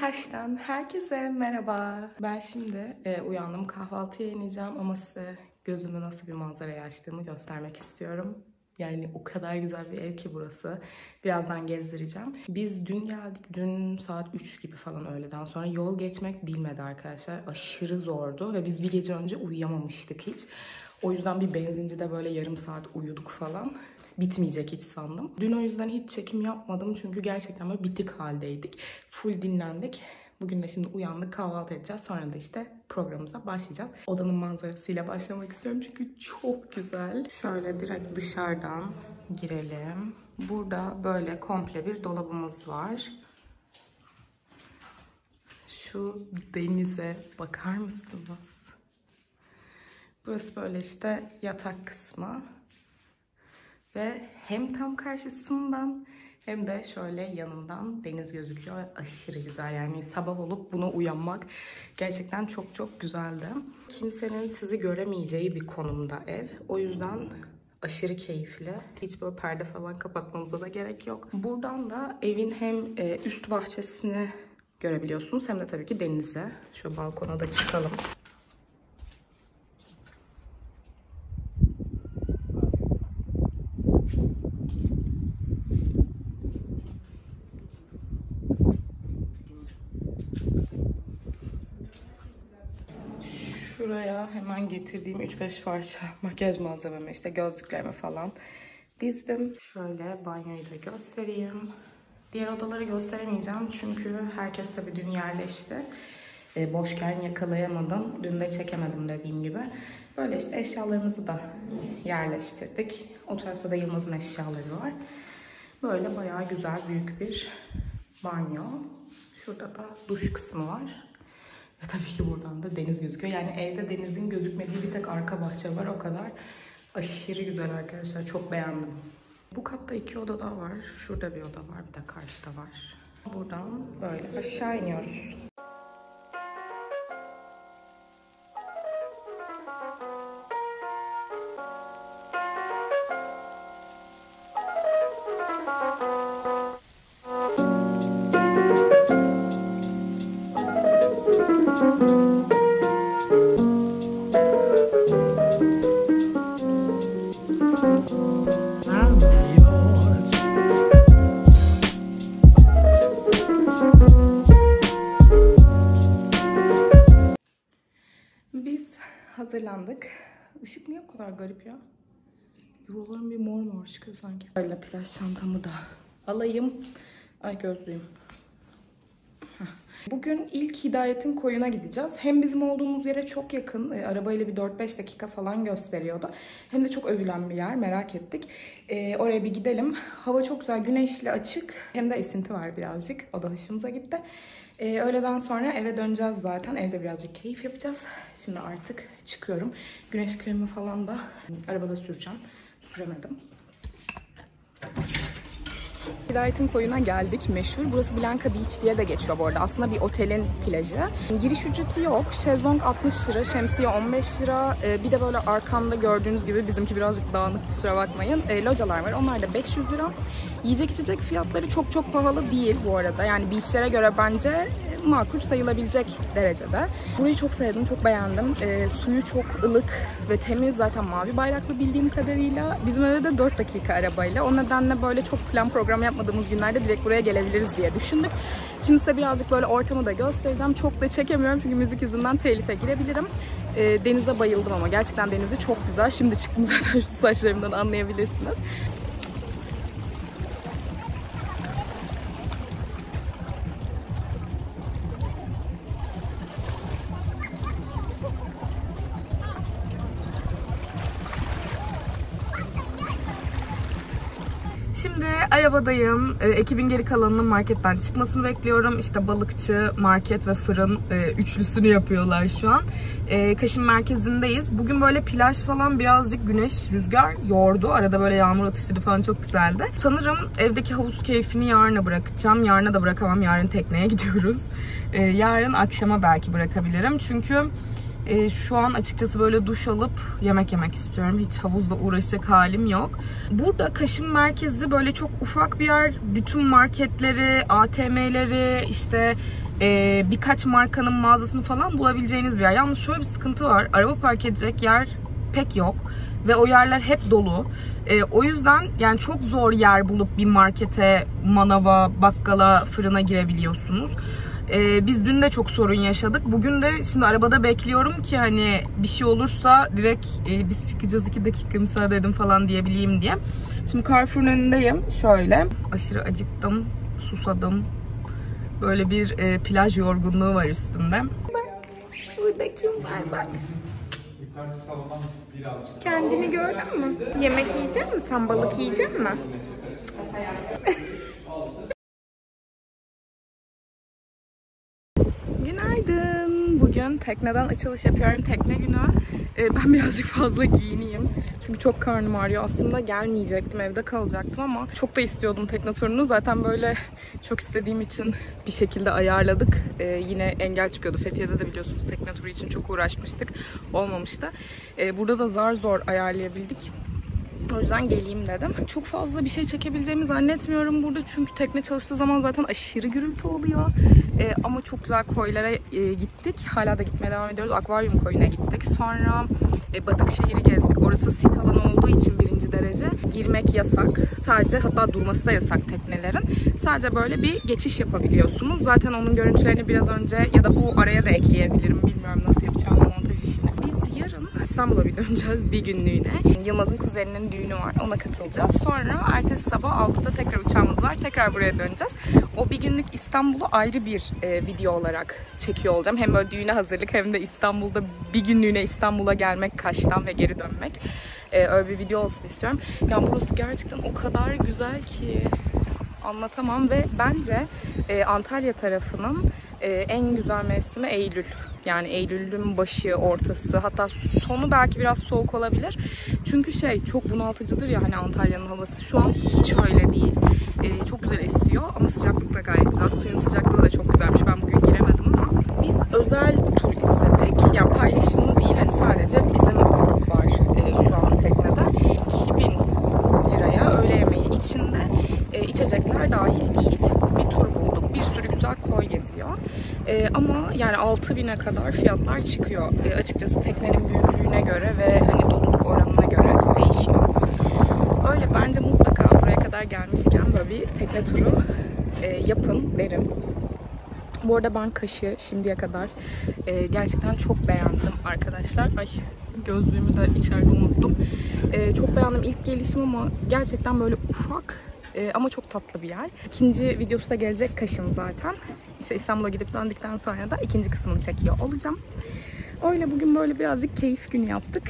Kaş'tan herkese merhaba. Ben şimdi uyandım, kahvaltıya ineceğim ama size gözümü nasıl bir manzaraya açtığımı göstermek istiyorum. Yani o kadar güzel bir ev ki burası. Birazdan gezdireceğim. Biz dün geldik. Dün saat 3 gibi falan öğleden sonra. Yol geçmek bilmedi arkadaşlar. Aşırı zordu ve biz bir gece önce uyuyamamıştık hiç. O yüzden bir benzincide böyle yarım saat uyuduk falan. Bitmeyecek hiç sandım. Dün o yüzden hiç çekim yapmadım. Çünkü gerçekten böyle bitik haldeydik. Full dinlendik. Bugün de şimdi uyandık, kahvaltı edeceğiz. Sonra da işte programımıza başlayacağız. Odanın manzarasıyla başlamak istiyorum çünkü çok güzel. Şöyle direkt dışarıdan girelim. Burada böyle komple bir dolabımız var. Şu denize bakar mısınız? Burası böyle işte yatak kısmı. Ve hem tam karşısından hem de şöyle yanından deniz gözüküyor ve aşırı güzel. Yani sabah olup buna uyanmak gerçekten çok çok güzeldi. Kimsenin sizi göremeyeceği bir konumda ev. O yüzden aşırı keyifli. Hiç böyle perde falan kapatmanıza da gerek yok. Buradan da evin hem üst bahçesini görebiliyorsunuz hem de tabii ki denize. Şu balkona da çıkalım. Şuraya hemen getirdiğim 3-5 parça makyaj malzememi, işte gözlüklerimi falan dizdim. Şöyle banyoyu da göstereyim. Diğer odaları gösteremeyeceğim çünkü herkes tabii dün yerleşti. Boşken yakalayamadım. Dün de çekemedim dediğim gibi. Böyle işte eşyalarımızı da yerleştirdik. O tarafta da Yılmaz'ın eşyaları var. Böyle bayağı güzel büyük bir banyo. Şurada da duş kısmı var. Ve tabii ki buradan da deniz gözüküyor. Yani evde denizin gözükmediği bir tek arka bahçe var, o kadar. Aşırı güzel arkadaşlar, çok beğendim. Bu katta 2 oda daha var. Şurada bir oda var, bir de karşıda var. Buradan böyle aşağı iniyoruz. Hazırlandık. Işık niye bu kadar garip ya? Buraların bir mor çıkıyor sanki. Böyle plaj çantamı da alayım. Ay gözlüğüm. Bugün ilk Hidayetin Koyu'na gideceğiz. Hem bizim olduğumuz yere çok yakın. Arabayla bir 4-5 dakika falan gösteriyordu. Hem de çok övülen bir yer. Merak ettik. Oraya bir gidelim. Hava çok güzel. Güneşli, açık. Hem de esinti var birazcık. O da hoşumuza gitti. Öğleden sonra eve döneceğiz zaten. Evde birazcık keyif yapacağız. Şimdi artık çıkıyorum. Güneş kremi falan da arabada süreceğim. Süremedim. Hidayetin Koyu'na geldik, meşhur. Burası Blanca Beach diye de geçiyor bu arada. Aslında bir otelin plajı. Giriş ücreti yok. Şezlong 60 lira, şemsiye 15 lira. Bir de böyle arkamda gördüğünüz gibi bizimki birazcık dağınık, kusura bakmayın. Localar var. Onlar da 500 lira. Yiyecek içecek fiyatları çok çok pahalı değil bu arada. Yani beachlere göre bence makul sayılabilecek derecede. Burayı çok sevdim, çok beğendim. Suyu çok ılık ve temiz. Zaten mavi bayraklı bildiğim kadarıyla. Bizim eve de 4 dakika arabayla. O nedenle böyle çok plan program yapmadığımız günlerde direkt buraya gelebiliriz diye düşündük. Şimdi size birazcık böyle ortamı da göstereceğim. Çok da çekemiyorum çünkü müzik yüzünden telife girebilirim. Denize bayıldım ama. Gerçekten denizi çok güzel. Şimdi çıktım zaten, şu saçlarımdan anlayabilirsiniz. Şimdi arabadayım. Ekibin geri kalanının marketten çıkmasını bekliyorum. İşte balıkçı, market ve fırın üçlüsünü yapıyorlar şu an. Kaş'ın merkezindeyiz. Bugün böyle plaj falan birazcık güneş, rüzgar yordu. Arada böyle yağmur atışları falan çok güzeldi. Sanırım evdeki havuz keyfini yarına bırakacağım. Yarına da bırakamam. Yarın tekneye gidiyoruz. Yarın akşama belki bırakabilirim. Çünkü Şu an açıkçası böyle duş alıp yemek yemek istiyorum. Hiç havuzla uğraşacak halim yok. Burada Kaş'ın merkezi böyle çok ufak bir yer. Bütün marketleri, ATM'leri, işte birkaç markanın mağazasını falan bulabileceğiniz bir yer. Yalnız şöyle bir sıkıntı var. Araba park edecek yer pek yok. Ve o yerler hep dolu. O yüzden yani çok zor yer bulup bir markete, manava, bakkala, fırına girebiliyorsunuz. Biz dün de çok sorun yaşadık. Bugün de şimdi arabada bekliyorum ki hani bir şey olursa direkt biz çıkacağız, 2 dakika müsaade edin falan diyebileyim diye. Şimdi Carrefour'un önündeyim. Şöyle aşırı acıktım, susadım. Böyle bir plaj yorgunluğu var üstümde. Bak şurada kim var bak. Kendini gördün mü? Yemek yiyecek misin? Sen balık yiyecek misin? Günaydın. Bugün tekneden açılış yapıyorum. Tekne günü. Ben birazcık fazla giyineyim. Çünkü çok karnım ağrıyor. Aslında gelmeyecektim. Evde kalacaktım ama çok da istiyordum tekne turunu. Zaten böyle çok istediğim için bir şekilde ayarladık. Yine engel çıkıyordu. Fethiye'de de biliyorsunuz tekne turu için çok uğraşmıştık. Olmamıştı. Burada da zar zor ayarlayabildik. O yüzden geleyim dedim. Çok fazla bir şey çekebileceğimi zannetmiyorum burada. Çünkü tekne çalıştığı zaman zaten aşırı gürültü oluyor. Ama çok güzel koylara gittik. Hala da gitmeye devam ediyoruz. Akvaryum Koyu'na gittik. Sonra Batık şehri gezdik. Orası sit alanı olduğu için 1. derece. Girmek yasak. Sadece, hatta durması da yasak teknelerin. Sadece böyle bir geçiş yapabiliyorsunuz. Zaten onun görüntülerini biraz önce ya da bu araya da ekleyebilirim. Bilmiyorum nasıl yapacağım montaj işini. Biz yarın İstanbul'a bir döneceğiz bir günlüğüne. Yılmaz'ın kuzeninin düğünü var. Ona katılacağız. Sonra ertesi sabah 6'da tekrar uçağımız var. Tekrar buraya döneceğiz. O bir günlük İstanbul'u ayrı bir video olarak çekiyor olacağım. Hem böyle düğüne hazırlık hem de İstanbul'da bir günlüğüne İstanbul'a gelmek, Kaş'tan ve geri dönmek. Öyle bir video olsun istiyorum. Yani burası gerçekten o kadar güzel ki anlatamam ve bence Antalya tarafının en güzel mevsimi Eylül. Yani Eylül'ün başı, ortası, hatta sonu belki biraz soğuk olabilir. Çünkü şey çok bunaltıcıdır ya hani Antalya'nın havası. Şu an hiç öyle değil. Çok güzel esiyor ama sıcaklık da gayet güzel. Suyun sıcaklığı da çok güzelmiş. Ben bugün giremedim ama biz özel tur istedik. Yani paylaşımlı değil. Hani sadece bizim grup var şu an teknede. 2000 liraya öğle yemeği içinde içecekler dahil değil. Bir tur bulduk. Bir sürü güzel koy geziyor. Ama yani 6000'e kadar fiyatlar çıkıyor. Açıkçası teknenin büyüklüğüne göre ve hani doluluk oranına göre değişiyor. Öyle bence mutlaka buraya kadar gelmişken böyle bir tekne turu yapın derim. Bu arada ben Kaş'ı şimdiye kadar gerçekten çok beğendim arkadaşlar. Ay gözlüğümü de içeride unuttum. Çok beğendim ilk gelişim ama gerçekten böyle ufak ama çok tatlı bir yer. 2. videosu da gelecek Kaş'ın zaten. İşte İstanbul'a gidip döndükten sonra da 2. kısmını çekiyor olacağım. Öyle bugün böyle birazcık keyif günü yaptık.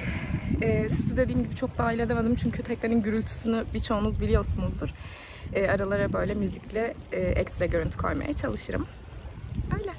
Sizi dediğim gibi çok dahil edemedim çünkü teknenin gürültüsünü birçoğunuz biliyorsunuzdur. Aralara böyle müzikle ekstra görüntü koymaya çalışırım. Öyle.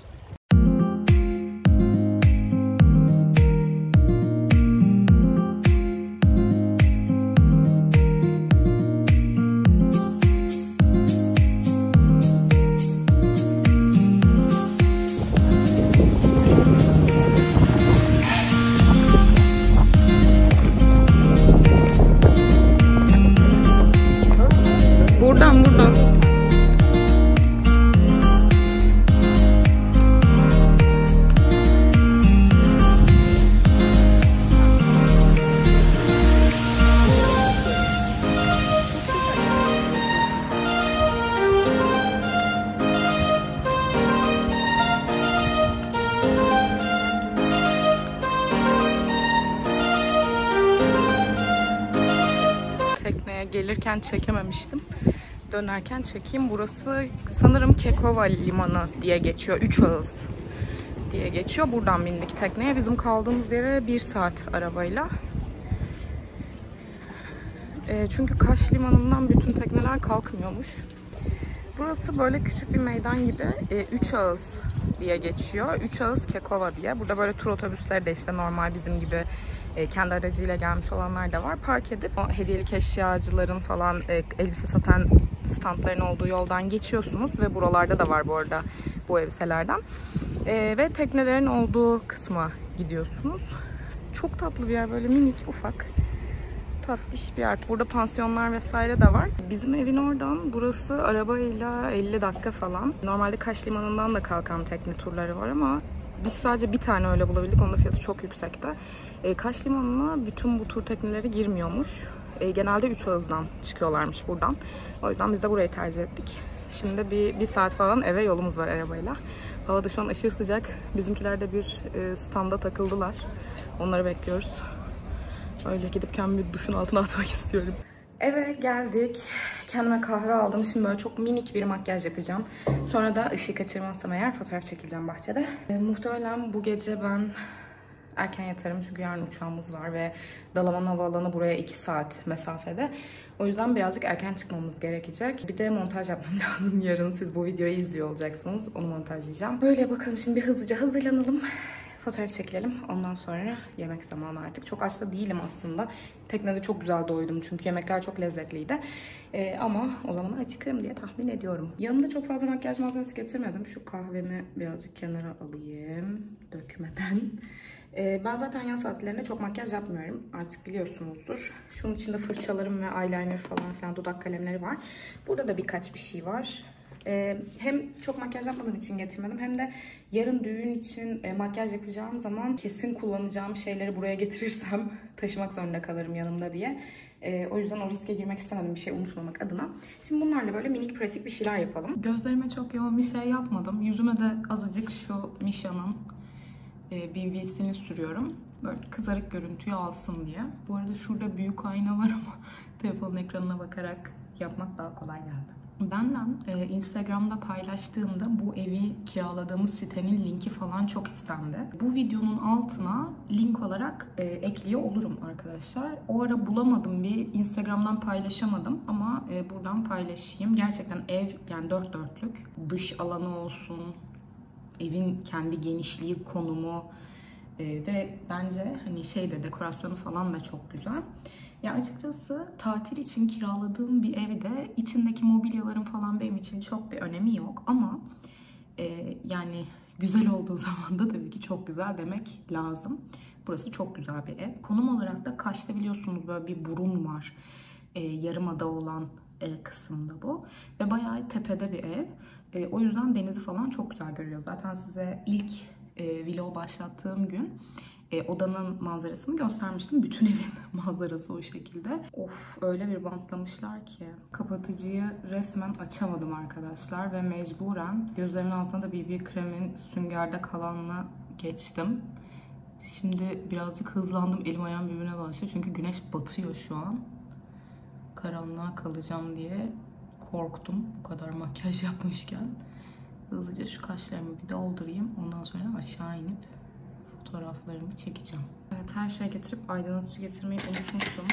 Gelirken çekememiştim. Dönerken çekeyim. Burası sanırım Kekova limanı diye geçiyor. Üçağız diye geçiyor. Buradan bindik tekneye. Bizim kaldığımız yere 1 saat arabayla. Çünkü Kaş limanından bütün tekneler kalkmıyormuş. Burası böyle küçük bir meydan gibi. Üçağız diye geçiyor. Üçağız Kekova diye. Burada böyle tur otobüsleri de işte normal bizim gibi kendi aracıyla gelmiş olanlar da var. Park edip o hediyelik eşyacıların falan elbise satan standların olduğu yoldan geçiyorsunuz ve buralarda da var bu arada bu elbiselerden. Ve teknelerin olduğu kısma gidiyorsunuz. Çok tatlı bir yer, böyle minik, ufak, tatlış bir yer. Burada pansiyonlar vesaire de var. Bizim evin oradan burası arabayla 50 dakika falan. Normalde Kaş limanından da kalkan tekne turları var ama biz sadece bir tane öyle bulabildik. Onun da fiyatı çok yüksekti. Kaş limanına bütün bu tur tekneleri girmiyormuş. Genelde Üçağız'dan çıkıyorlarmış buradan. O yüzden biz de burayı tercih ettik. Şimdi bir saat falan eve yolumuz var arabayla. Hava da şu an aşırı sıcak. Bizimkiler de bir standa takıldılar. Onları bekliyoruz. Öyle gidip kendimi bir duşun altına atmak istiyorum. Eve geldik. Kendime kahve aldım. Şimdi böyle çok minik bir makyaj yapacağım. Sonra da ışığı kaçırmazsam eğer fotoğraf çekileceğim bahçede. Muhtemelen bu gece ben erken yatarım çünkü yarın uçağımız var ve Dalaman Hava Alanı buraya 2 saat mesafede. O yüzden birazcık erken çıkmamız gerekecek. Bir de montaj yapmam lazım yarın. Siz bu videoyu izliyor olacaksınız. Onu montajlayacağım. Böyle bakalım, şimdi bir hızlıca hazırlanalım. Fotoğraf çekelim. Ondan sonra yemek zamanı artık. Çok aç da değilim aslında. Teknede çok güzel doydum çünkü yemekler çok lezzetliydi. Ama o zaman acıkırım diye tahmin ediyorum. Yanımda çok fazla makyaj malzemesi getirmedim. Şu kahvemi birazcık kenara alayım. Dökmeden. Ben zaten yaz saatlerinde çok makyaj yapmıyorum. Artık biliyorsunuzdur. Şunun içinde fırçalarım ve eyeliner falan filan, dudak kalemleri var. Burada da birkaç bir şey var. Hem çok makyaj yapmadığım için getirmedim hem de yarın düğün için makyaj yapacağım zaman kesin kullanacağım şeyleri buraya getirirsem taşımak zorunda kalırım yanımda diye. O yüzden o riske girmek istemedim bir şey unutmamak adına. Şimdi bunlarla böyle minik pratik bir şeyler yapalım. Gözlerime çok yoğun bir şey yapmadım. Yüzüme de azıcık şu Misha'nın BB'sini sürüyorum. Böyle kızarık görüntüyü alsın diye. Bu arada şurada büyük ayna var ama telefonun ekranına bakarak yapmak daha kolay geldi. Benden Instagram'da paylaştığımda bu evi kiraladığımız sitenin linki falan çok istendi. Bu videonun altına link olarak ekliyor olurum arkadaşlar. O ara bulamadım, bir Instagram'dan paylaşamadım ama buradan paylaşayım. Gerçekten ev, yani 4 dörtlük, dış alanı olsun, evin kendi genişliği, konumu ve bence hani şeyde dekorasyonu falan da çok güzel. Ya açıkçası tatil için kiraladığım bir evde içindeki mobilyaların falan benim için çok bir önemi yok ama yani güzel olduğu zaman da tabii ki çok güzel demek lazım. Burası çok güzel bir ev. Konum olarak da Kaş'ta biliyorsunuz böyle bir burun var. Yarımada olan kısımda bu ve bayağı tepede bir ev. O yüzden denizi falan çok güzel görüyor. Zaten size ilk vlog başlattığım gün odanın manzarasını göstermiştim. Bütün evin manzarası o şekilde. Of, öyle bir bantlamışlar ki. Kapatıcıyı resmen açamadım arkadaşlar ve mecburen gözlerimin altına da BB kremin süngerde kalanla geçtim. Şimdi birazcık hızlandım. Elim ayağım birbirine dolaştı çünkü güneş batıyor şu an. Karanlığa kalacağım diye korktum bu kadar makyaj yapmışken. Hızlıca şu kaşlarımı bir doldurayım. Ondan sonra aşağı inip fotoğraflarımı çekeceğim. Evet, her şey getirip aydınlatıcı getirmeyi unutmuşum.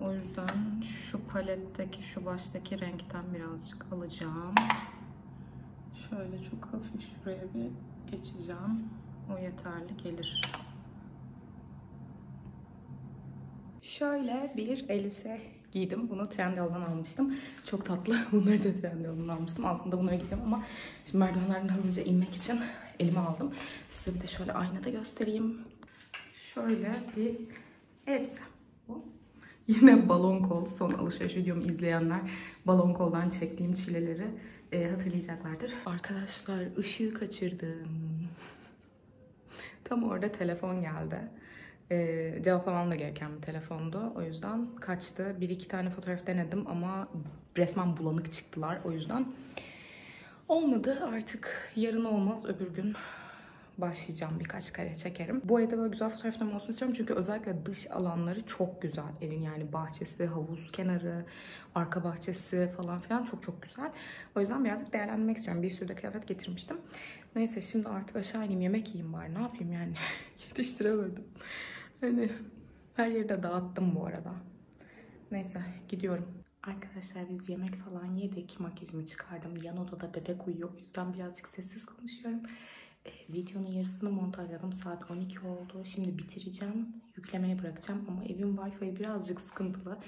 O yüzden şu paletteki, şu baştaki renkten birazcık alacağım. Şöyle çok hafif şuraya bir geçeceğim. O yeterli gelir. Şöyle bir elbise giydim. Bunu Trendyol'dan almıştım. Çok tatlı. Bunları da Trendyol'dan almıştım. Altında bunları gideceğim ama şimdi merdivenlerden hızlıca inmek için elime aldım. Size bir de şöyle aynada göstereyim. Şöyle bir elbise bu. Yine balon kol. Son alışveriş videomu izleyenler balon koldan çektiğim çileleri hatırlayacaklardır. Arkadaşlar ışığı kaçırdım. Tam orada telefon geldi. Cevaplamam da gereken bir telefondu. O yüzden kaçtı. 1-2 tane fotoğraf denedim ama resmen bulanık çıktılar. O yüzden olmadı. Artık yarın olmaz. Öbür gün başlayacağım. Birkaç kare çekerim. Bu evde böyle güzel fotoğraflarım olsun istiyorum. Çünkü özellikle dış alanları çok güzel. Evin yani bahçesi, havuz kenarı, arka bahçesi falan filan çok çok güzel. O yüzden birazcık değerlendirmek istiyorum. Bir sürü de kıyafet getirmiştim. Neyse şimdi artık aşağı ineyim. Yemek yiyeyim bari. Ne yapayım yani? Yetiştiremedim. Hani her yerde dağıttım bu arada. Neyse gidiyorum. Arkadaşlar biz yemek falan yedik. Makyajımı çıkardım. Yan odada bebek uyuyor. O yüzden birazcık sessiz konuşuyorum. Videonun yarısını montajladım. Saat 12 oldu. Şimdi bitireceğim. Yüklemeye bırakacağım. Ama evin Wi-Fi birazcık sıkıntılı.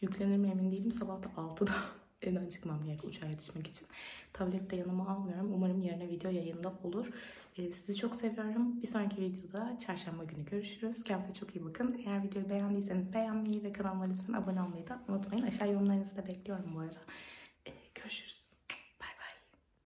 Yüklenir mi emin değilim. Sabah da 6'da evden çıkmam gerek uçağa yetişmek için. Tablet de yanıma almıyorum. Umarım yarın video yayında olur. Sizi çok seviyorum. Bir sonraki videoda çarşamba günü görüşürüz. Kendinize çok iyi bakın. Eğer videoyu beğendiyseniz beğenmeyi ve kanalıma lütfen abone olmayı da unutmayın. Aşağı yorumlarınızı da bekliyorum bu arada. Görüşürüz.